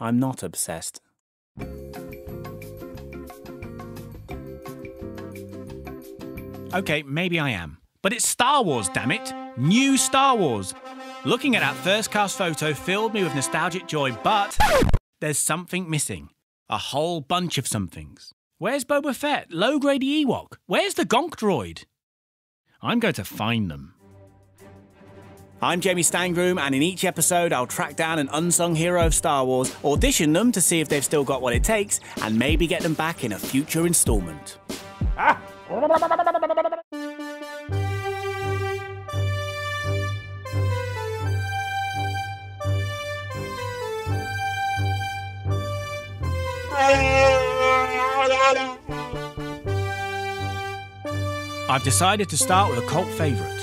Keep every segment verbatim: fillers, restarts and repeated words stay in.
I'm not obsessed. Okay, maybe I am. But it's Star Wars, damn it! New Star Wars! Looking at that first cast photo filled me with nostalgic joy, but there's something missing. A whole bunch of somethings. Where's Boba Fett? Low-grade Ewok? Where's the Gonk droid? I'm going to find them. I'm Jamie Stangroom, and in each episode I'll track down an unsung hero of Star Wars, audition them to see if they've still got what it takes, and maybe get them back in a future installment. Ah. I've decided to start with a cult favourite.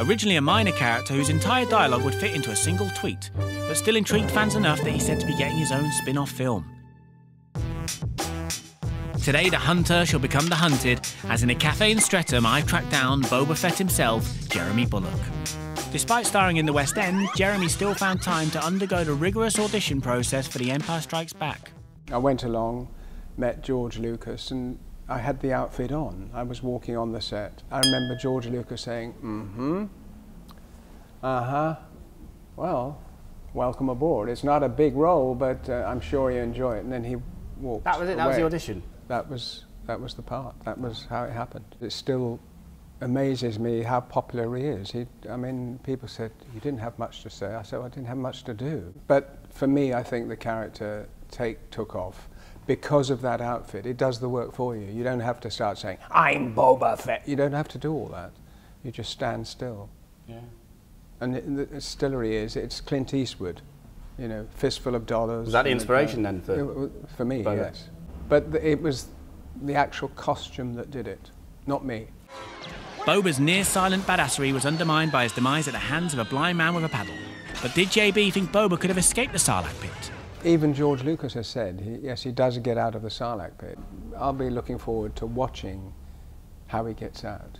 Originally a minor character whose entire dialogue would fit into a single tweet, but still intrigued fans enough that he's said to be getting his own spin-off film. Today the hunter shall become the hunted, as in a cafe in Streatham I've tracked down Boba Fett himself, Jeremy Bulloch. Despite starring in the West End, Jeremy still found time to undergo the rigorous audition process for The Empire Strikes Back. I went along, met George Lucas, and I had the outfit on. I was walking on the set. I remember George Lucas saying, mm-hmm, uh-huh, well, welcome aboard. It's not a big role, but uh, I'm sure you enjoy it. And then he walked That was it? Away. That was the audition? That was, that was the part. That was how it happened. It still amazes me how popular he is. He, I mean, people said, you didn't have much to say. I said, well, I didn't have much to do. But for me, I think the character take, took off. Because of that outfit, it does the work for you. You don't have to start saying, I'm Boba Fett. You don't have to do all that. You just stand still. Yeah. And the, the distillery is, it's Clint Eastwood, you know, fistful of dollars. Was that the inspiration then? For, for me, Boba. Yes. But the, it was the actual costume that did it, not me. Boba's near-silent badassery was undermined by his demise at the hands of a blind man with a paddle. But did J B think Boba could have escaped the Sarlacc pit? Even George Lucas has said, he, yes, he does get out of the Sarlacc pit. I'll be looking forward to watching how he gets out,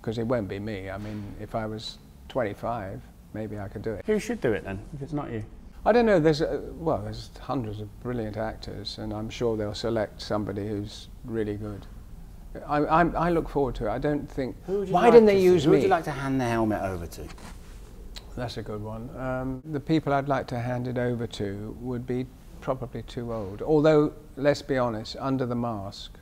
because it won't be me. I mean, if I was twenty-five, maybe I could do it. Who should do it then, if it's not you? I don't know. There's uh, well, there's hundreds of brilliant actors, and I'm sure they'll select somebody who's really good. I, I, I look forward to it. I don't think. Who would you why like didn't they use who me? Who would you like to hand the helmet over to? That's a good one. Um, the people I'd like to hand it over to would be probably too old. Although, let's be honest, under the mask,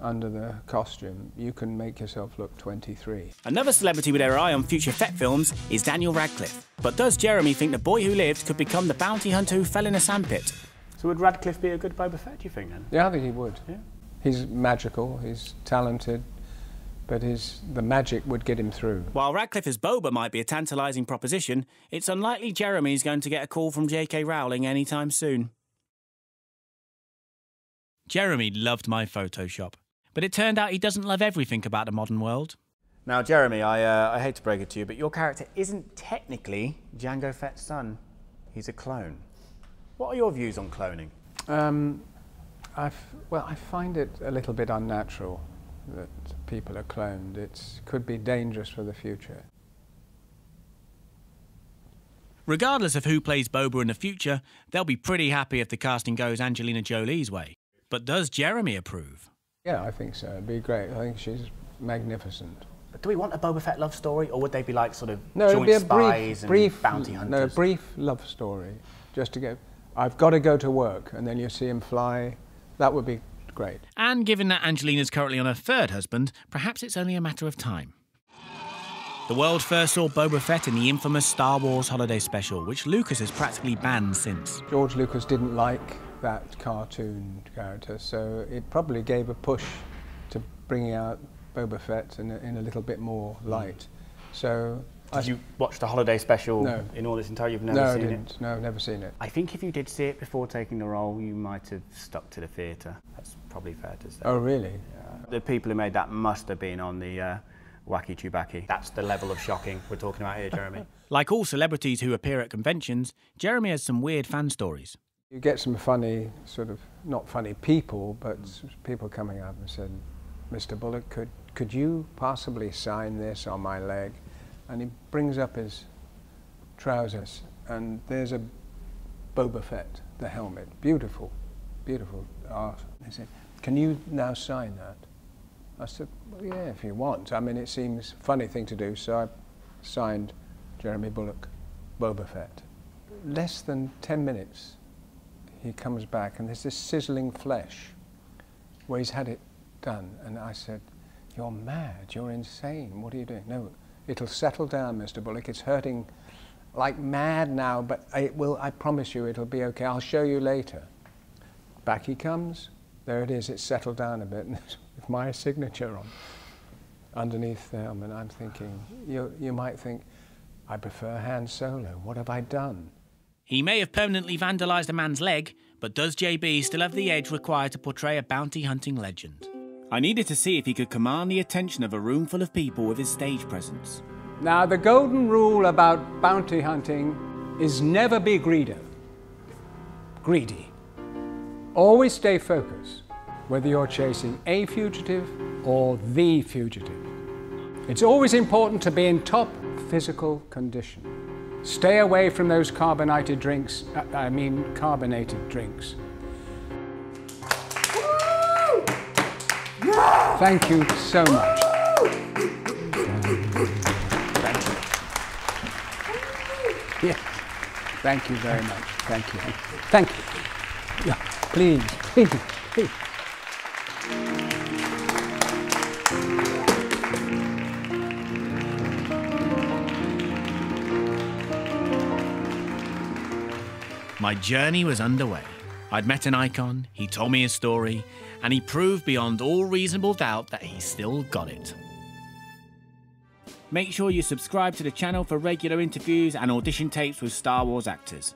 under the costume, you can make yourself look twenty-three. Another celebrity with their eye on future Fett films is Daniel Radcliffe. But does Jeremy think the boy who lived could become the bounty hunter who fell in a sandpit? So would Radcliffe be a good Boba Fett, do you think, then? Yeah, I think he would. Yeah. He's magical, he's talented. But his, the magic would get him through. While Radcliffe as Boba might be a tantalising proposition, it's unlikely Jeremy's going to get a call from J K Rowling anytime soon. Jeremy loved my Photoshop, but it turned out he doesn't love everything about the modern world. Now, Jeremy, I, uh, I hate to break it to you, but your character isn't technically Django Fett's son. He's a clone. What are your views on cloning? Um, I've, well, I find it a little bit unnatural that people are cloned. It could be dangerous for the future. Regardless of who plays Boba in the future, they'll be pretty happy if the casting goes Angelina Jolie's way. But does Jeremy approve? Yeah, I think so. It'd be great. I think she's magnificent. But do we want a Boba Fett love story, or would they be like sort of no, joint it'd be a spies brief, and brief, bounty hunters? No, a brief love story. Just to go, I've got to go to work, and then you see him fly. That would be great. And given that Angelina's currently on her third husband, perhaps it's only a matter of time. The world first saw Boba Fett in the infamous Star Wars holiday special, which Lucas has practically banned since. George Lucas didn't like that cartoon character, so it probably gave a push to bringing out Boba Fett in a, in a little bit more light. So. Did you watch the holiday special no. in all this entire? You've never no, seen I didn't. it? No, I've never seen it. I think if you did see it before taking the role, you might have stuck to the theatre. That's probably fair to say. Oh, really? Yeah. The people who made that must have been on the uh, wacky Chewbacca. That's the level of shocking we're talking about here, Jeremy. Like all celebrities who appear at conventions, Jeremy has some weird fan stories. You get some funny, sort of, not funny people, but people coming up and said, Mister Bulloch, could, could you possibly sign this on my leg? And he brings up his trousers, and there's a Boba Fett the helmet. Beautiful, beautiful art. They said, can you now sign that? I said, well, yeah, if you want. I mean, it seems a funny thing to do, so I signed Jeremy Bulloch, Boba Fett. Less than ten minutes, he comes back, and there's this sizzling flesh where he's had it done. And I said, you're mad, you're insane, what are you doing? No, it'll settle down, Mister Bulloch. It's hurting like mad now, but it will, I promise you, it'll be okay. I'll show you later. Back he comes. There it is, it's settled down a bit, with my signature on, underneath them, and I'm thinking, you, you might think, I prefer Han Solo, what have I done? He may have permanently vandalised a man's leg, but does J B still have the edge required to portray a bounty-hunting legend? I needed to see if he could command the attention of a room full of people with his stage presence. Now, the golden rule about bounty hunting is never be greedy. Greedy. Always stay focused, whether you're chasing a fugitive or the fugitive. It's always important to be in top physical condition. Stay away from those carbonated drinks, I mean carbonated drinks. Woo! Yeah! Thank you so much. Thank you. Yeah. Thank you very much. Thank you. Thank you. Yeah, please, please, please. My journey was underway. I'd met an icon, he told me his story, and he proved beyond all reasonable doubt that he still got it. Make sure you subscribe to the channel for regular interviews and audition tapes with Star Wars actors.